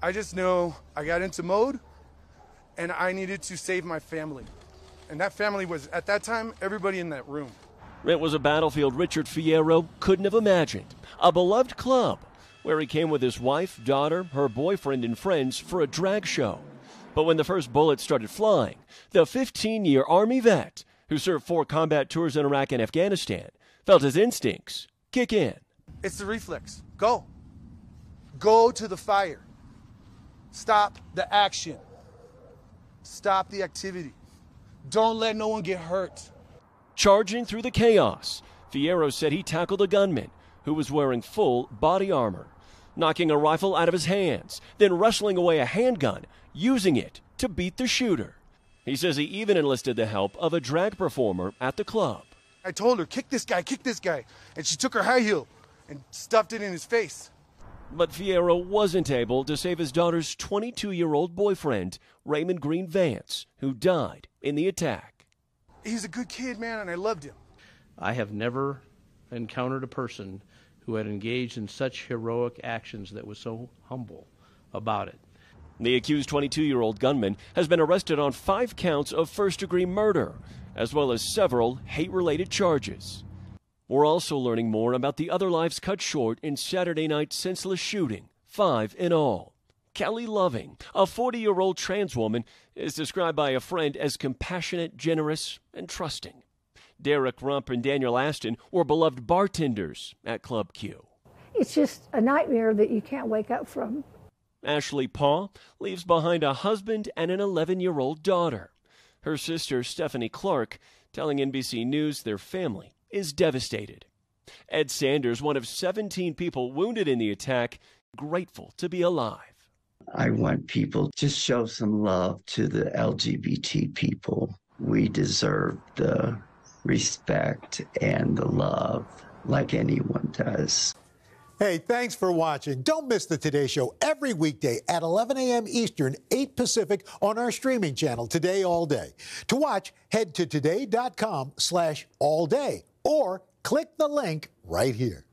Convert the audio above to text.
I just know I got into mode and I needed to save my family. And that family was, at that time, everybody in that room. It was a battlefield Richard Fierro couldn't have imagined. A beloved club where he came with his wife, daughter, her boyfriend, and friends for a drag show. But when the first bullets started flying, the 15-year Army vet, who served 4 combat tours in Iraq and Afghanistan, felt his instincts kick in. It's the reflex. Go. Go to the fire. Stop the action. Stop the activity. Don't let no one get hurt. Charging through the chaos, Fierro said he tackled a gunman who was wearing full body armor, knocking a rifle out of his hands, then wrestling away a handgun, using it to beat the shooter. He says he even enlisted the help of a drag performer at the club. I told her, kick this guy, kick this guy. And she took her high heel and stuffed it in his face. But Fierro wasn't able to save his daughter's 22-year-old boyfriend, Raymond Green Vance, who died in the attack. He's a good kid, man, and I loved him. I have never encountered a person who had engaged in such heroic actions that was so humble about it. The accused 22-year-old gunman has been arrested on 5 counts of first-degree murder, as well as several hate-related charges. We're also learning more about the other lives cut short in Saturday night's senseless shooting, 5 in all. Kelly Loving, a 40-year-old trans woman, is described by a friend as compassionate, generous, and trusting. Derek Rump and Daniel Aston were beloved bartenders at Club Q. It's just a nightmare that you can't wake up from. Ashley Paul leaves behind a husband and an 11-year-old daughter. Her sister, Stephanie Clark, telling NBC News their family is devastated. Ed Sanders, one of 17 people wounded in the attack, grateful to be alive. I want people to show some love to the LGBT people. We deserve the respect and the love like anyone does. Hey, thanks for watching. Don't miss the Today Show every weekday at 11 a.m. Eastern, 8 Pacific on our streaming channel, Today All Day. To watch, head to today.com/allday. Or click the link right here.